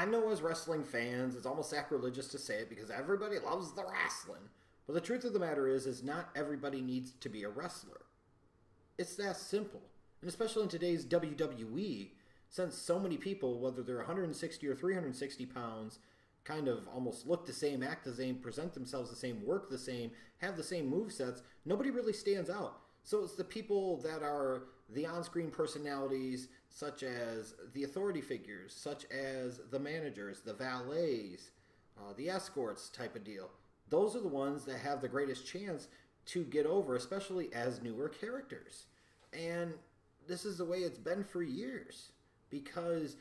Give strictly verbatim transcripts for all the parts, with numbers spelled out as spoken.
I know as wrestling fans, it's almost sacrilegious to say it because everybody loves the wrestling. But the truth of the matter is, is not everybody needs to be a wrestler. It's that simple. And especially in today's W W E, since so many people, whether they're one hundred sixty or three hundred sixty pounds, kind of almost look the same, act the same, present themselves the same, work the same, have the same movesets, nobody really stands out. So it's the people that are the on-screen personalities, such as the authority figures, such as the managers, the valets, uh, the escorts type of deal. Those are the ones that have the greatest chance to get over, especially as newer characters. And this is the way it's been for years, because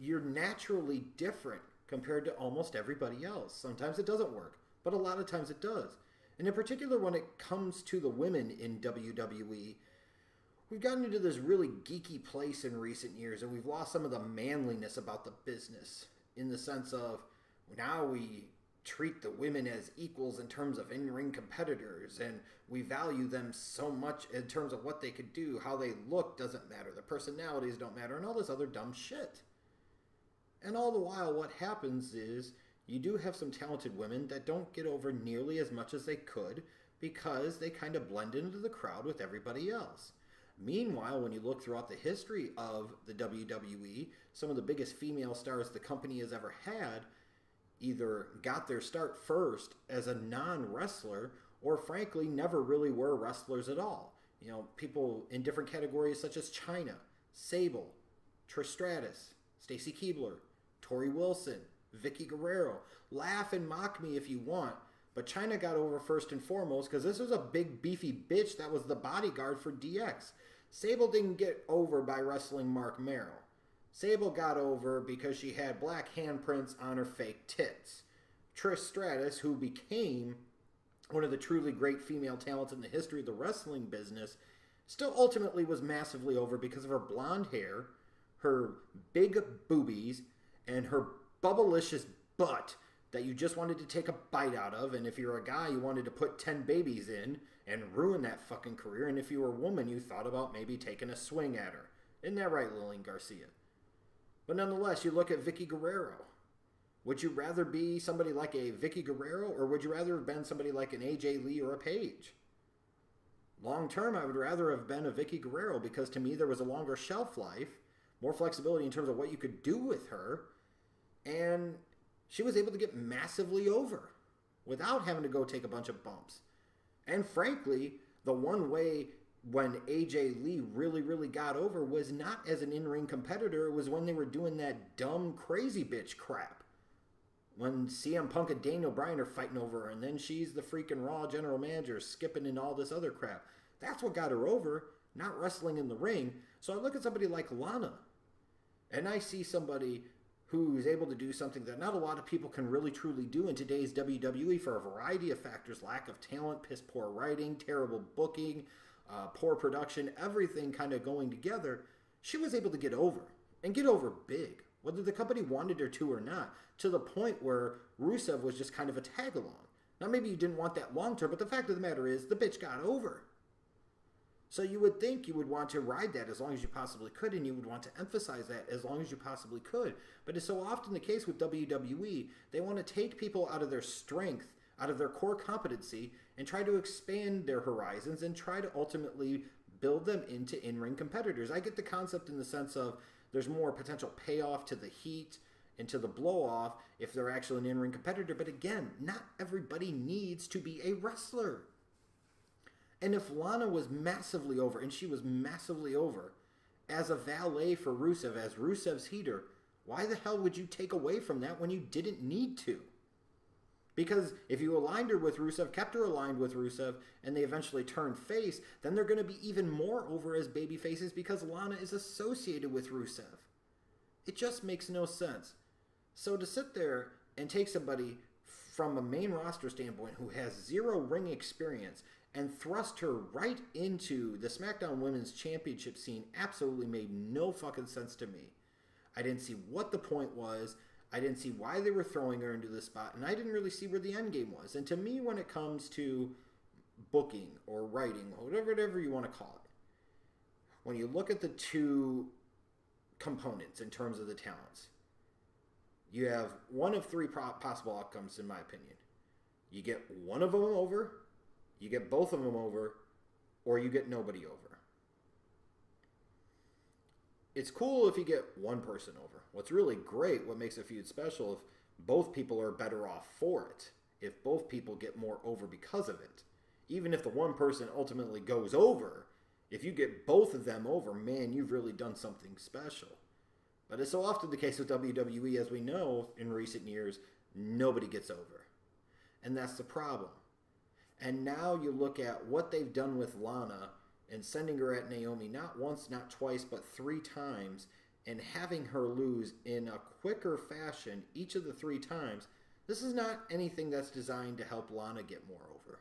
you're naturally different compared to almost everybody else. Sometimes it doesn't work, but a lot of times it does. And in particular, when it comes to the women in W W E, we've gotten into this really geeky place in recent years, and we've lost some of the manliness about the business, in the sense of now we treat the women as equals in terms of in-ring competitors, and we value them so much in terms of what they could do, how they look doesn't matter, their personalities don't matter, and all this other dumb shit. And all the while, what happens is you do have some talented women that don't get over nearly as much as they could because they kind of blend into the crowd with everybody else. Meanwhile, when you look throughout the history of the W W E, some of the biggest female stars the company has ever had either got their start first as a non-wrestler or, frankly, never really were wrestlers at all. You know, people in different categories such as Chyna, Sable, Trish Stratus, Stacey Keebler, Tori Wilson, Vickie Guerrero. Laugh and mock me if you want, but Chyna got over first and foremost because this was a big beefy bitch that was the bodyguard for D X. Sable didn't get over by wrestling Mark Merrill. Sable got over because she had black handprints on her fake tits. Trish Stratus, who became one of the truly great female talents in the history of the wrestling business, still ultimately was massively over because of her blonde hair, her big boobies, and her bubblicious butt that you just wanted to take a bite out of, and if you're a guy, you wanted to put ten babies in and ruin that fucking career, and if you were a woman, you thought about maybe taking a swing at her. Isn't that right, Lillian Garcia? But nonetheless, you look at Vickie Guerrero. Would you rather be somebody like a Vickie Guerrero, or would you rather have been somebody like an A J Lee or a Paige? Long term, I would rather have been a Vickie Guerrero, because to me there was a longer shelf life, more flexibility in terms of what you could do with her, and she was able to get massively over without having to go take a bunch of bumps. And frankly, the one way when A J Lee really, really got over was not as an in-ring competitor. It was when they were doing that dumb, crazy bitch crap. When C M Punk and Daniel Bryan are fighting over her, and then she's the freaking Raw general manager skipping and all this other crap. That's what got her over, not wrestling in the ring. So I look at somebody like Lana, and I see somebody who's able to do something that not a lot of people can really truly do in today's W W E for a variety of factors. Lack of talent, piss poor writing, terrible booking, uh, poor production, everything kind of going together. She was able to get over, and get over big, whether the company wanted her to or not, to the point where Rusev was just kind of a tag-along. Now, maybe you didn't want that long-term, but the fact of the matter is the bitch got over. So you would think you would want to ride that as long as you possibly could, and you would want to emphasize that as long as you possibly could. But it's so often the case with W W E, they want to take people out of their strength, out of their core competency, and try to expand their horizons and try to ultimately build them into in-ring competitors. I get the concept in the sense of there's more potential payoff to the heat and to the blow-off if they're actually an in-ring competitor. But again, not everybody needs to be a wrestler. And if Lana was massively over, and she was massively over, as a valet for Rusev, as Rusev's heater, why the hell would you take away from that when you didn't need to? Because if you aligned her with Rusev, kept her aligned with Rusev, and they eventually turned face, then they're going to be even more over as babyfaces because Lana is associated with Rusev. It just makes no sense. So to sit there and take somebody from a main roster standpoint who has zero ring experience and thrust her right into the SmackDown Women's Championship scene absolutely made no fucking sense to me. I didn't see what the point was. I didn't see why they were throwing her into this spot, and I didn't really see where the end game was. And to me, when it comes to booking or writing, or whatever, whatever you want to call it, when you look at the two components in terms of the talents, you have one of three possible outcomes, in my opinion. You get one of them over, you get both of them over, or you get nobody over. It's cool if you get one person over. What's really great, what makes a feud special, if both people are better off for it, if both people get more over because of it. Even if the one person ultimately goes over, if you get both of them over, man, you've really done something special. But it's so often the case with W W E, as we know, in recent years, nobody gets over. And that's the problem. And now you look at what they've done with Lana and sending her at Naomi not once, not twice, but three times, and having her lose in a quicker fashion each of the three times. This is not anything that's designed to help Lana get more over.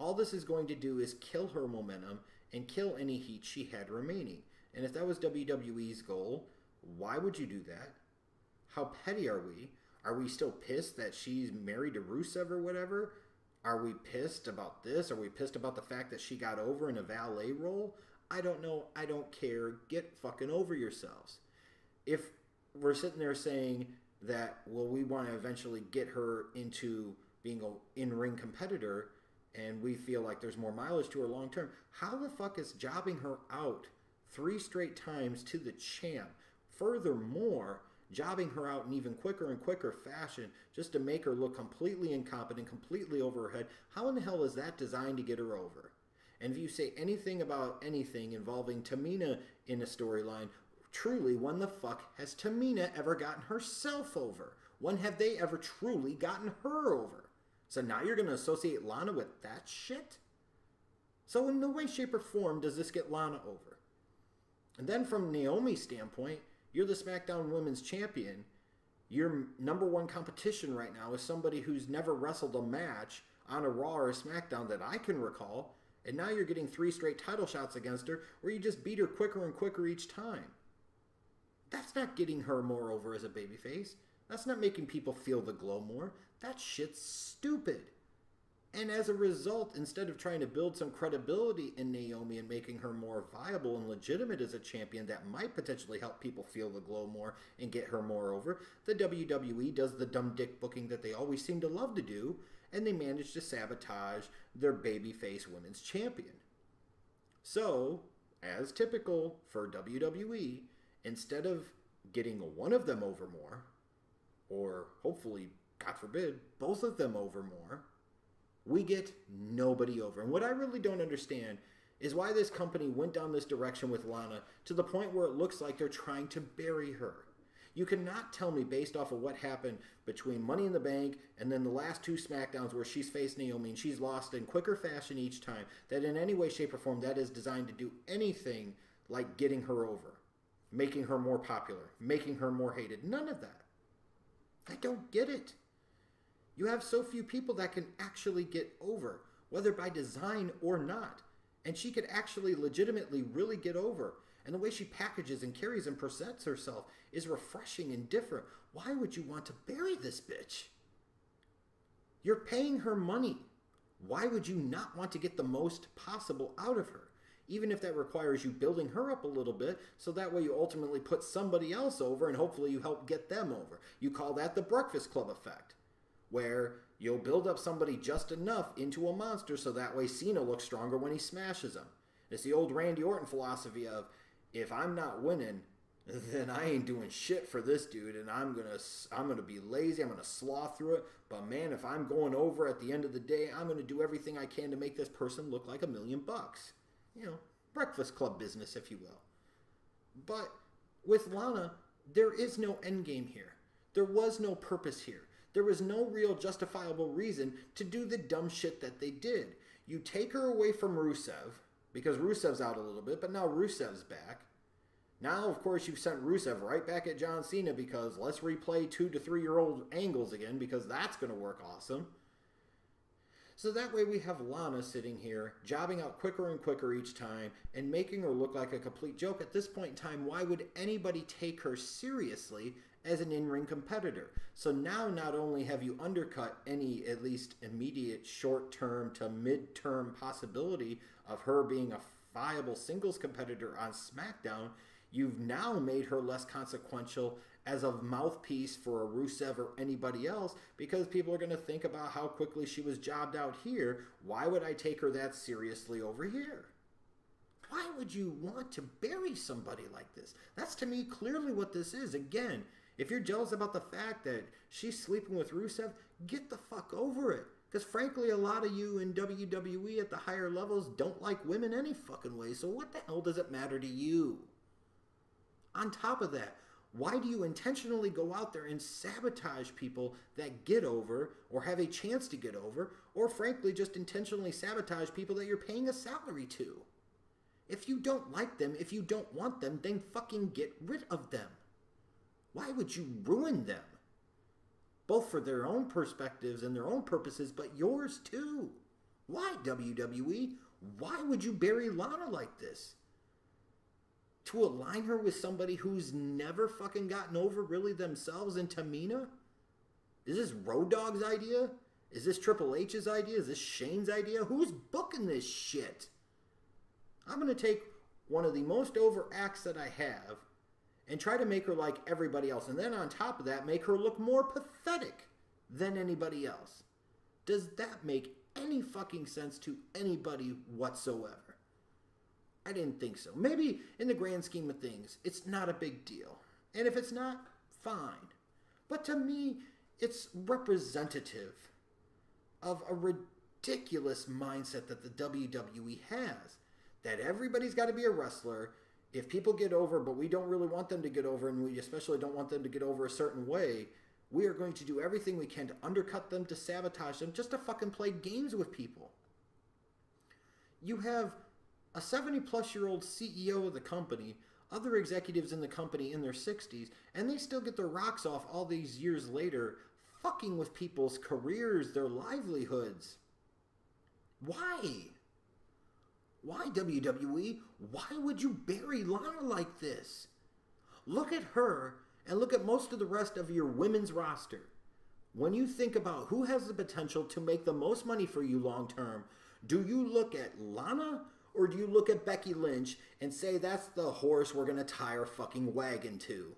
All this is going to do is kill her momentum and kill any heat she had remaining. And if that was W W E's goal, why would you do that? How petty are we? Are we still pissed that she's married to Rusev or whatever? Are we pissed about this? Are we pissed about the fact that she got over in a valet role? I don't know. I don't care. Get fucking over yourselves. If we're sitting there saying that, well, we want to eventually get her into being an in-ring competitor and we feel like there's more mileage to her long-term, how the fuck is jobbing her out three straight times to the champ? Furthermore, jobbing her out in even quicker and quicker fashion just to make her look completely incompetent, completely over her head. How in the hell is that designed to get her over? And if you say anything about anything involving Tamina in a storyline, truly, when the fuck has Tamina ever gotten herself over? When have they ever truly gotten her over? So now you're going to associate Lana with that shit? So in no way, shape, or form does this get Lana over. And then from Naomi's standpoint, you're the SmackDown Women's Champion. Your number one competition right now is somebody who's never wrestled a match on a Raw or a SmackDown that I can recall, and now you're getting three straight title shots against her where you just beat her quicker and quicker each time. That's not getting her more over as a babyface. That's not making people feel the glow more. That shit's stupid. And as a result, instead of trying to build some credibility in Naomi and making her more viable and legitimate as a champion that might potentially help people feel the glow more and get her more over, the W W E does the dumb dick booking that they always seem to love to do, and they manage to sabotage their babyface women's champion. So, as typical for W W E, instead of getting one of them over more, or hopefully, God forbid, both of them over more, we get nobody over. And what I really don't understand is why this company went down this direction with Lana to the point where it looks like they're trying to bury her. You cannot tell me, based off of what happened between Money in the Bank and then the last two SmackDowns where she's faced Naomi and she's lost in quicker fashion each time, that in any way, shape, or form that is designed to do anything like getting her over, making her more popular, making her more hated. None of that. I don't get it. You have so few people that can actually get over, whether by design or not. And she could actually legitimately really get over. And the way she packages and carries and presents herself is refreshing and different. Why would you want to bury this bitch? You're paying her money. Why would you not want to get the most possible out of her? Even if that requires you building her up a little bit, so that way you ultimately put somebody else over and hopefully you help get them over. You call that the Breakfast Club effect, where you'll build up somebody just enough into a monster so that way Cena looks stronger when he smashes him. It's the old Randy Orton philosophy of, if I'm not winning, then I ain't doing shit for this dude, and I'm gonna I'm gonna be lazy, I'm gonna slaw through it, but man, if I'm going over at the end of the day, I'm gonna do everything I can to make this person look like a million bucks. You know, Breakfast Club business, if you will. But with Lana, there is no endgame here. There was no purpose here. There was no real justifiable reason to do the dumb shit that they did. You take her away from Rusev, because Rusev's out a little bit, but now Rusev's back. Now, of course, you've sent Rusev right back at John Cena because let's replay two to three-year-old angles again because that's going to work awesome. So that way we have Lana sitting here, jobbing out quicker and quicker each time, and making her look like a complete joke. At this point in time, why would anybody take her seriously as an in-ring competitor? So now not only have you undercut any, at least immediate, short-term to mid-term possibility of her being a viable singles competitor on SmackDown, you've now made her less consequential as a mouthpiece for a Rusev or anybody else, because people are going to think about how quickly she was jobbed out here. Why would I take her that seriously over here? Why would you want to bury somebody like this? That's, to me, clearly what this is. Again, if you're jealous about the fact that she's sleeping with Rusev, get the fuck over it. Because, frankly, a lot of you in W W E at the higher levels don't like women any fucking way, so what the hell does it matter to you? On top of that, why do you intentionally go out there and sabotage people that get over or have a chance to get over, or, frankly, just intentionally sabotage people that you're paying a salary to? If you don't like them, if you don't want them, then fucking get rid of them. Why would you ruin them? Both for their own perspectives and their own purposes, but yours too. Why, W W E? Why would you bury Lana like this? To align her with somebody who's never fucking gotten over really themselves in Tamina? Is this Road Dogg's idea? Is this Triple H's idea? Is this Shane's idea? Who's booking this shit? I'm going to take one of the most over acts that I have and try to make her like everybody else. And then on top of that, make her look more pathetic than anybody else. Does that make any fucking sense to anybody whatsoever? I didn't think so. Maybe in the grand scheme of things, it's not a big deal. And if it's not, fine. But to me, it's representative of a ridiculous mindset that the W W E has. That everybody's got to be a wrestler. If people get over, but we don't really want them to get over, and we especially don't want them to get over a certain way, we are going to do everything we can to undercut them, to sabotage them, just to fucking play games with people. You have a seventy-plus-year-old C E O of the company, other executives in the company in their sixties, and they still get their rocks off all these years later, fucking with people's careers, their livelihoods. Why? Why, W W E? Why would you bury Lana like this? Look at her and look at most of the rest of your women's roster. When you think about who has the potential to make the most money for you long term, do you look at Lana or do you look at Becky Lynch and say that's the horse we're going to tie our fucking wagon to?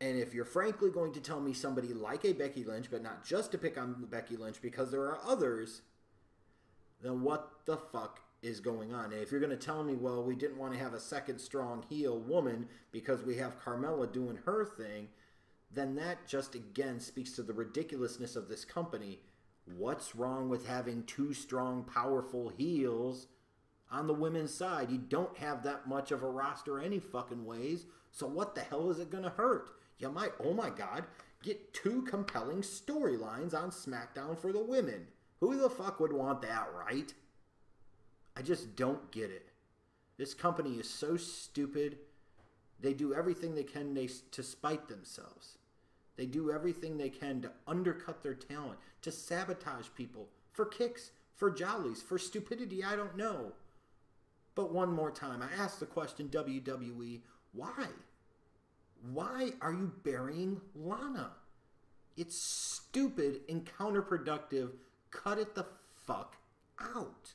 And if you're frankly going to tell me somebody like a Becky Lynch, but not just to pick on Becky Lynch because there are others, then what the fuck is going on? And if you're going to tell me, well, we didn't want to have a second strong heel woman because we have Carmella doing her thing, then that just again speaks to the ridiculousness of this company. What's wrong with having two strong, powerful heels on the women's side? You don't have that much of a roster any fucking ways, so what the hell is it going to hurt? You might, oh my God, get two compelling storylines on SmackDown for the women. Who the fuck would want that, right? I just don't get it. This company is so stupid. They do everything they can they, to spite themselves. They do everything they can to undercut their talent, to sabotage people for kicks, for jollies, for stupidity, I don't know. But one more time, I ask the question, W W E, why? Why are you burying Lana? It's stupid and counterproductive. Cut it the fuck out.